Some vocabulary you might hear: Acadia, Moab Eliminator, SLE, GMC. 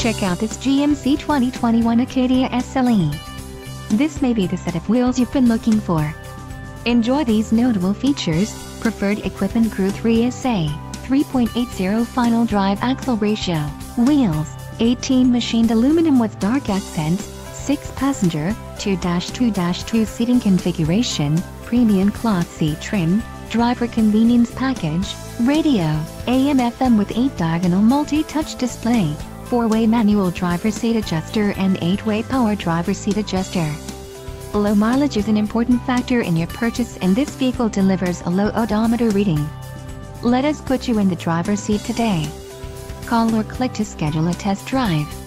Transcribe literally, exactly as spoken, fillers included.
Check out this G M C twenty twenty-one Acadia S L E. This may be the set of wheels you've been looking for. Enjoy these notable features: preferred equipment crew three S A, three point eight zero final drive axle ratio, wheels, eighteen machined aluminum with dark accents, six passenger, two dash two dash two seating configuration, premium cloth seat trim, driver convenience package, radio, A M F M with eight diagonal multi-touch display, four-way manual driver seat adjuster and eight-way power driver seat adjuster. Low mileage is an important factor in your purchase, and this vehicle delivers a low odometer reading. Let us put you in the driver's seat today. Call or click to schedule a test drive.